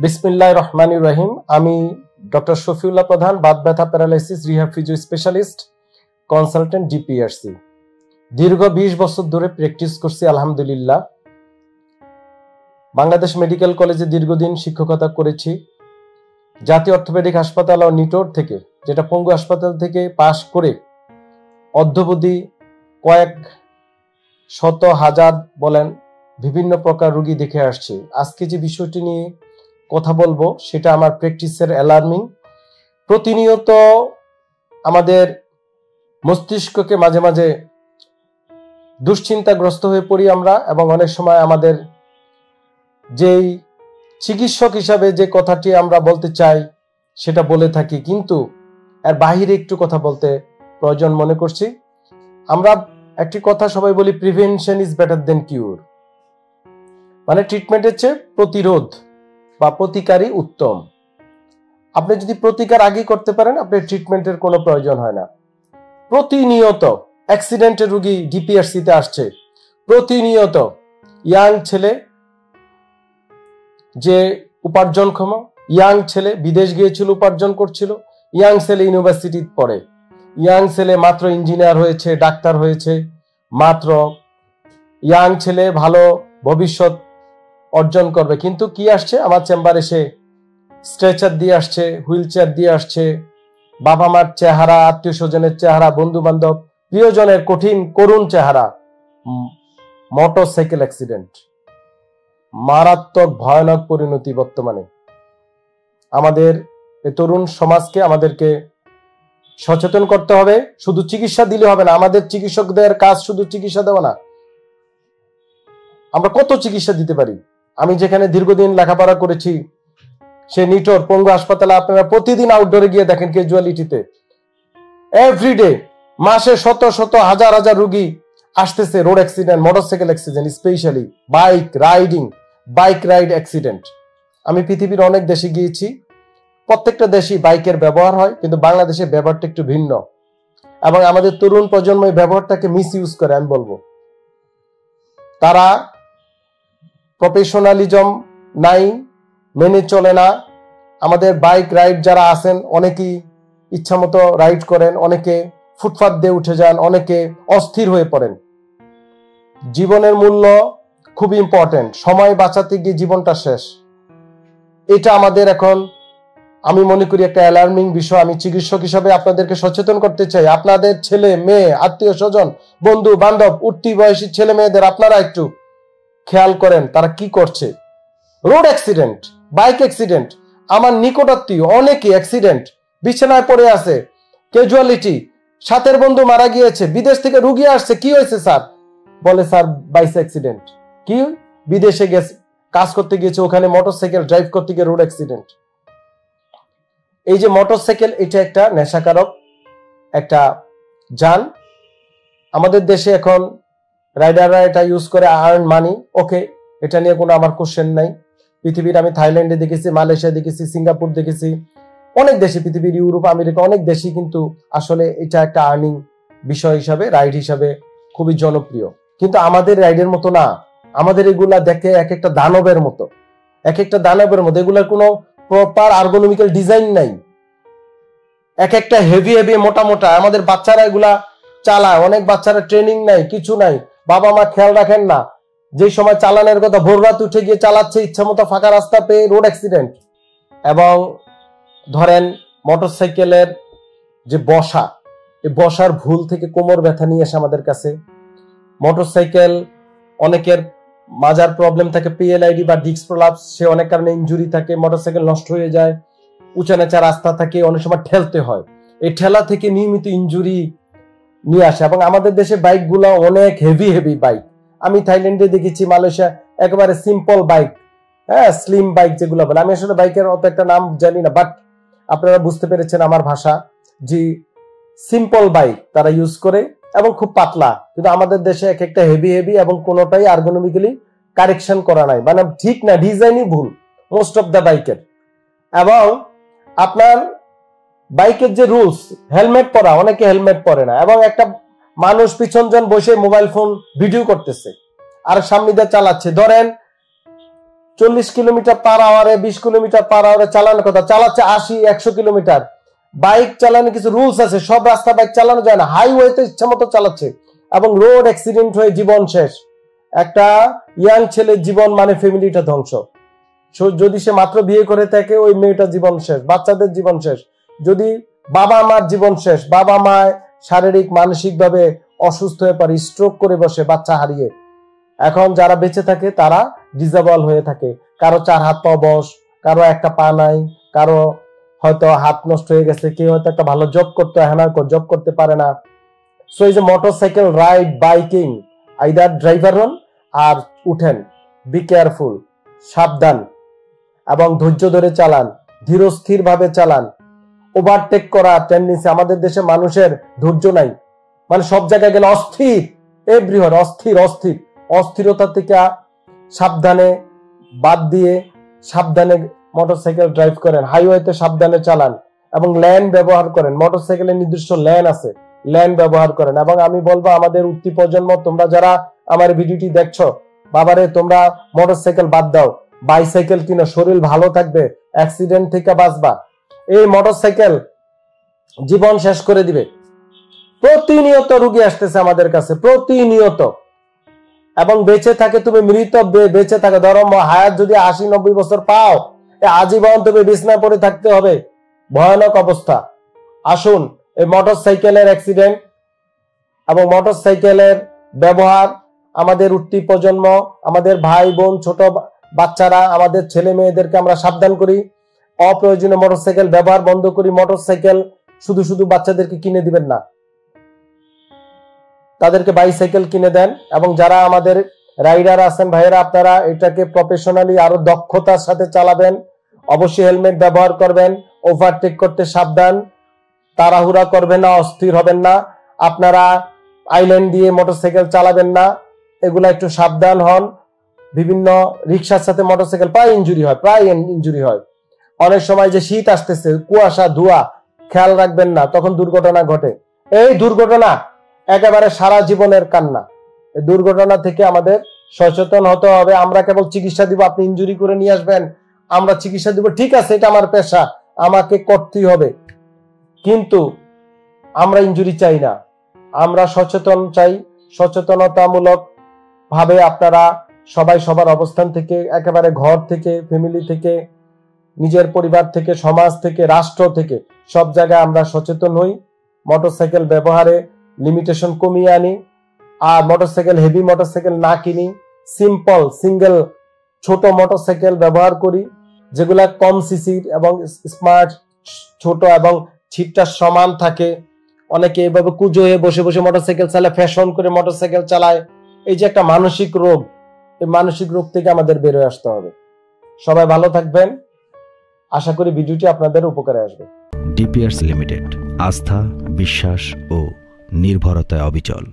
बिस्मिल्लाह रहमान रहीम doctor Shafiullah Pradhan बात ব্যথা paralysis rehab physio specialist consultant DPRC দীর্ঘ 20 বছর ধরে প্র্যাকটিস করছি আলহামদুলিল্লাহ। বাংলাদেশ মেডিকেল কলেজে দীর্ঘদিন শিক্ষকতা করেছি। জাতীয় অর্থোপেডিক হাসপাতাল ও নিটোর থেকে যেটা পঙ্গু হাসপাতাল থেকে পাশ করে অদ্যবধি কয়েক শত হাজার বলেন বিভিন্ন প্রকার রোগী দেখে আসছি। আজকে যে বিষয়টি নিয়ে কথা বলবো সেটা আমার প্র্যাকটিসের অ্যালার্মিং। প্রতিনিয়ত আমাদের মস্তিষ্ককে মাঝে মাঝে দুশ্চিন্তাগ্রস্ত হয়ে পড়ি আমরা, এবং অনেক সময় আমাদের যেই চিকিৎসক হিসাবে যে কথাটি আমরা বলতে চাই সেটা বলে থাকি, কিন্তু এর বাহিরে একটু কথা বলতে প্রয়োজন মনে করছি। আমরা একটি কথা সবাই বলি, prevention is better than cure, মানে ট্রিটমেন্টের চেয়ে প্রতিরোধ বা প্রতিকারই উত্তম। আপনি যদি প্রতিকার আগে করতে পারেন আপনার ট্রিটমেন্টের কোনো প্রয়োজন হয় না। প্রতিনিয়ত অ্যাক্সিডেন্টের রোগী ডিপিআরসিতে আসছে, প্রতিনিয়ত ইয়াং ছেলে যে উপার্জনক্ষম ইয়াং ছেলে বিদেশ গিয়েছিল উপার্জন করছিল, ইয়াং ছেলে ইউনিভার্সিটিতে পড়ে, ইয়াং ছেলে মাত্র ইঞ্জিনিয়ার হয়েছে ডাক্তার হয়েছে, মাত্র ইয়াং ছেলে ভালো ভবিষ্যৎ অর্জন করবে, কিন্তু কি আসছে আমার চেম্বারে সে স্ট্রেচার দিয়ে আসছে, হুইল চেয়ার দিয়ে আসছে, বাবা মার চেহারা, আত্মীয় স্বজনের চেহারা, বন্ধু বান্ধব প্রিয়জনের কঠিন করুণ চেহারা, মোটরসাইকেল অ্যাক্সিডেন্ট, মারাত্মক ভয়ানক পরিণতি বর্তমানে। আমাদের তরুণ সমাজকে আমাদেরকে সচেতন করতে হবে। শুধু চিকিৎসা দিলে হবে না, আমাদের চিকিৎসকদের কাজ শুধু চিকিৎসা দেওয়া না, আমরা কত চিকিৎসা দিতে পারি। আমি যেখানে দীর্ঘদিন লেখাপড়া করেছি সে নিটোর পঙ্গু হাসপাতালে আপনারা প্রতিদিন আউটডোরে গিয়ে দেখেন ক্যাজুয়ালিটিতে এভরিডে মাসে শত শত হাজার হাজার রোগী আসতেছে, road accident, motorcycle accident, specially bike ride accident. আমি পৃথিবীর অনেক দেশে গিয়েছি, প্রত্যেকটা দেশেই বাইকের ব্যবহার হয়, কিন্তু বাংলাদেশের ব্যবহারটা একটু ভিন্ন, এবং আমাদের তরুণ প্রজন্ম এই ব্যবহারটাকে মিস ইউজ করে। আমি বলবো তারা প্রফেশনালিজম নাই, মেনে চলে না। আমাদের বাইক রাইড যারা আছেন অনেকেই ইচ্ছামতো রাইড করেন, অনেকে ফুটপাত দিয়ে উঠে যান, অনেকে অস্থির হয়ে পড়েন। জীবনের মূল্য খুব ইম্পর্টেন্ট, সময় বাঁচাতে গিয়ে জীবনটা শেষ। এটা আমাদের এখন আমি মনে করি একটা অ্যালার্মিং বিষয়। আমি চিকিৎসক হিসাবে আপনাদেরকে সচেতন করতে চাই। আপনাদের ছেলে মেয়ে, আত্মীয় স্বজন, বন্ধু বান্ধব, উঠতি বয়সী ছেলে মেয়েদের আপনারা একটু খেয়াল করেন তারা কি করছে। রোড অ্যাক্সিডেন্ট, বাইক অ্যাক্সিডেন্ট, আমার নিকটাত্মীয় অনেকে অ্যাক্সিডেন্ট, বিছানায় পড়ে আছে, ক্যাজুয়ালিটি, সাথের বন্ধু মারা গিয়েছে, বিদেশ থেকে রুগী আসছে, কি হয়েছে স্যার? বলে স্যার বাইক অ্যাক্সিডেন্ট। কি? বিদেশে গেছে কাজ করতে গিয়েছে, ওখানে মোটরসাইকেল ড্রাইভ করতে গিয়ে রোড অ্যাক্সিডেন্ট। এই যে মোটরসাইকেল, এটা একটা নেশাকারক একটা যান। আমাদের দেশে এখন রাইডাররা এটা ইউজ করে আর্ন মানি, ওকে, এটা নিয়ে কোনো আমার কোশ্চেন নাই। পৃথিবীর আমি থাইল্যান্ডে দেখেছি, মালয়েশিয়া দেখেছি, সিঙ্গাপুর দেখেছি, অনেক দেশে পৃথিবীর, ইউরোপ, আমেরিকা, অনেক দেশে কিন্তু আসলে এটা একটা আর্নিং বিষয় হিসাবে, রাইড হিসাবে খুবই জনপ্রিয়। কিন্তু আমাদের রাইডের মতো না, আমাদের এগুলা দেখে এক একটা দানবের মতো। এগুলার কোনো প্রপার আর্গোনমিক্যাল ডিজাইন নাই, এক একটা হেভি মোটা। আমাদের বাচ্চারা এগুলা চালায়, অনেক বাচ্চারা ট্রেনিং নাই, কিছু নাই, বাবা মা খেয়াল রাখেন না। যে সময় চালানোর কথা ভোর রাত উঠে গিয়ে চালাচ্ছে, ইচ্ছামতো ফাঁকা রাস্তা পেয়ে রোড অ্যাক্সিডেন্ট। এবং ধরেন মোটরসাইকেলের যে বসা, এই বসার ভুল থেকে কোমর ব্যথা নিয়ে আসে আমাদের কাছে। মোটরসাইকেল অনেকের মাজার প্রবলেম থাকে, পিএলআইডি বা ডিস্ক প্রলাপস, সে অনেক কারণে ইনজুরি থাকে, মোটরসাইকেল নষ্ট হয়ে যায়, উঁচা নেচা রাস্তা থাকে, অনেক সময় ঠেলতে হয়, এই ঠেলা থেকে নিয়মিত ইনজুরি নিয়ে আসে। এবং আমাদের দেশে বাইকগুলো অনেক হেভি বাইক। আমি থাইল্যান্ডে দেখেছি, মালয়েশিয়া, একেবারে সিম্পল বাইক, হ্যাঁ, স্লিম বাইক যেগুলো বলে। আমি আসলে বাইকের অত একটা নাম জানি না, বাট আপনারা বুঝতে পেরেছেন আমার ভাষা, যে সিম্পল বাইক তারা ইউজ করে এবং খুব পাতলা। কিন্তু আমাদের দেশে এক একটা হেভি এবং কোনোটাই আর্গোনমিক্যালি কারেকশন করা নাই, মানে ঠিক না, ডিজাইনই ভুল মোস্ট অফ দ্য বাইকের। এবং আপনার বাইকের যে রুলস, হেলমেট পরা, অনেকে হেলমেট পরে না, এবং একটা মানুষ পিছনজন বসে মোবাইল ফোন ভিডিও করতেছে আর সামনে দিয়ে চালাচ্ছে। ধরেন 40 किलोमीटर पर आवर है 20 किलोमीटर पर आवर चालान कथा चालाচ্ছে 80 100 किलोमीटर বাইক চালানো কিছু রুলস আছে সব রাস্তা বাইক চালানো যায় না হাইওয়েতে ইচ্ছামতো চালাচ্ছে এবং রোড অ্যাক্সিডেন্ট হয়ে জীবন শেষ একটা ইয়াং ছেলের জীবন মানে ফ্যামিলিটা ধ্বংস যদি সে মাত্র বিয়ে করে থাকে ওই মেয়েটা জীবন শেষ বাচ্চাদের জীবন শেষ যদি বাবা মার জীবন শেষ বাবা মা শারীরিক মানসিক ভাবে অসুস্থ হয়ে পড়ে স্ট্রোক করে বসে বাচ্চা হারিয়ে এখন যারা বেঁচে থাকে তারা ডিসেবল হয়ে থাকে কারো চার হাত পা বশ কারো একটা পা নাই কারো হয়তো হাত নষ্ট হয়ে গেছে কেউ হয়তো একটা ভালো জব করতে হয় না কেউ জব করতে পারে না সো এই যে motorcycle ride biking either driver হন আর উঠেন বি কেয়ারফুল সাবধান এবং ধৈর্য ধরে চালান ধীরস্থিরভাবে চালান ওভারটেক করা টেন্ডেন্সি আমাদের দেশে মানুষের ধৈর্য নাই মানে সব জায়গায় গেলে অস্থির এভরিওয়ার অস্থির অস্থির অস্থিরতা থেকে সাবধানে বাদ দিয়ে সাবধানে মোটরসাইকেল ড্রাইভ করেন হাইওয়েতে সাবধানে চালান এবং লেন ব্যবহার করেন মোটরসাইকেলের নির্দিষ্ট লেন আছে লেন ব্যবহার করেন এবং আমি বলবো আমাদের উঠতি প্রজন্ম তোমরা যারা আমার ভিডিওটি দেখছো বাবারে তোমরা মোটরসাইকেল বাদ দাও বাইসাইকেল কিনা শরীর ভালো থাকবে অ্যাক্সিডেন্ট থেকে বাঁচবা এই মোটরসাইকেল জীবন শেষ করে দিবে প্রতিনিয়ত রোগী আসতেছে আমাদের কাছে প্রতিনিয়ত এবং বেঁচে থাকে তুমি মৃত বেঁচে থাকে ধরো হায়াত যদি ৮০-৯০ বছর পাও আজীবন তুমি বিছনা পড়ে থাকতে হবে ভয়ানক অবস্থা আসুন এই মোটরসাইকেলের অ্যাক্সিডেন্ট এবং মোটরসাইকেলের ব্যবহার আমাদের উঠতি প্রজন্ম আমাদের ভাই বোন ছোট বাচ্চারা আমাদের ছেলে মেয়েদেরকে আমরা সাবধান করি অপ্রয়োজনীয় মোটরসাইকেল ব্যবহার বন্ধ করি মোটরসাইকেল শুধু শুধু বাচ্চাদেরকে কিনে দিবেন না তাদেরকে বাইসাইকেল কিনে দেন এবং যারা আমাদের রাইডার আছেন ভাইয়েরা আপনারা এটাকে প্রফেশনালি আরো দক্ষতার সাথে চালাবেন অবশ্যই হেলমেট ব্যবহার করবেন ওভারটেক করতে সাবধান তাড়াহুড়া করবেন না অস্থির হবেন না আপনারা আইল্যান্ড দিয়ে মোটরসাইকেল চালাবেন না এগুলা একটু সাবধান হন বিভিন্ন রিক্সার সাথে মোটরসাইকেল প্রায় ইঞ্জুরি হয় অনেক সময় যে শীত আসতেছে কুয়াশা ধোয়া খেয়াল রাখবেন না তখন দুর্ঘটনা ঘটে এই দুর্ঘটনা একেবারে সারা জীবনের কান্না এই দুর্ঘটনা থেকে আমাদের সচেতন হতে হবে আমরা কেবল চিকিৎসা দিব আপনি ইনজুরি করে নিয়ে আসবেন আমরা চিকিৎসা দিব ঠিক আছে এটা আমার পেশা আমাকে করতেই হবে কিন্তু আমরা ইনজুরি চাই না আমরা সচেতন চাই সচেতনতামূলক ভাবে আপনারা সবাই সবার অবস্থান থেকে একেবারে ঘর থেকে ফ্যামিলি থেকে নিজের পরিবার থেকে সমাজ থেকে রাষ্ট্র থেকে সব জায়গায় আমরা সচেতন হই মোটরসাইকেল ব্যবহারে লিমিটেশন কমিয়ে আনি আর মোটরসাইকেল হেভি মোটরসাইকেল না কিনি সিম্পল সিঙ্গেল ছোট মোটরসাইকেল ব্যবহার করি যেগুলা কম সিসির এবং স্মার্ট ছোট এবং ছিটটা সমান থাকে অনেকে এভাবে কুজো হয়ে বসে বসে মোটরসাইকেল চালায় ফ্যাশন করে মোটরসাইকেল চালায় এই যে একটা মানসিক রোগ এই মানসিক রোগ থেকে আমাদের বেরোয় আসতে হবে সবাই ভালো থাকবেন আশা করি ভিডিওটি আপনাদের উপকারে আসবে ডিপিআরস লিমিটেড আস্থা বিশ্বাস ও নির্ভরতায় অবিচল।